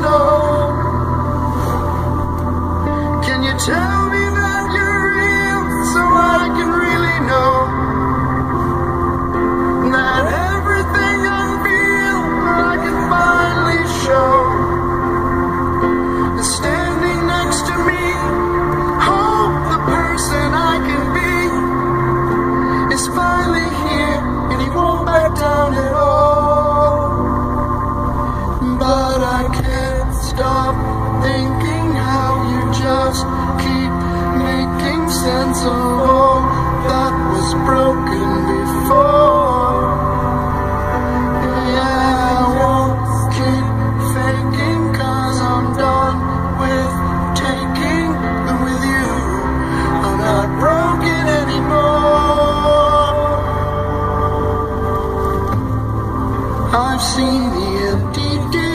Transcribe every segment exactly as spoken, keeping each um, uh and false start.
snow. Can you tell me that you're real so I can really know that everything I feel I can finally show is standing next to me. Hope the person I can be is finally here and he won't back down at all. Stop thinking how you just keep making sense of all that was broken before. Yeah, I won't keep faking, 'cause I'm done with taking them with you. I'm not broken anymore. I've seen the empty deep.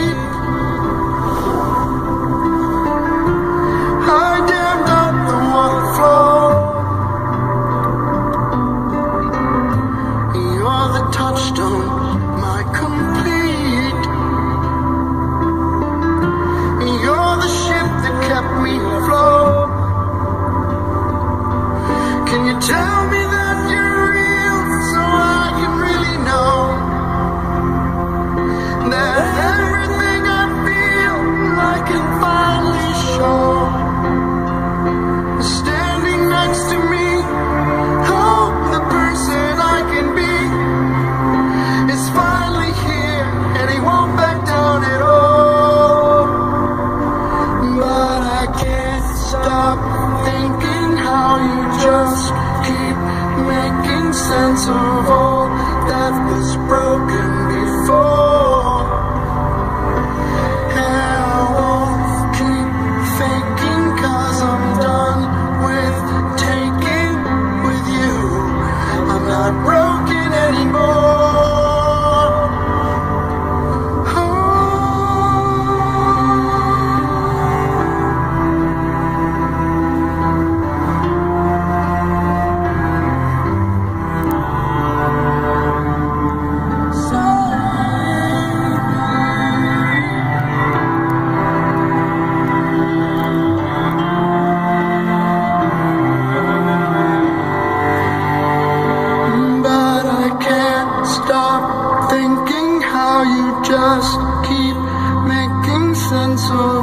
Tell me that you're real so I can really know that everything I feel I can finally show. Standing next to me, hope the person I can be is finally here and he won't back down at all. But I can't stop thinking how you just keep making sense of all that was broken before. And I won't keep faking, 'cause I'm done with taking with you. I'm not broken anymore. Thinking how you just keep making sense of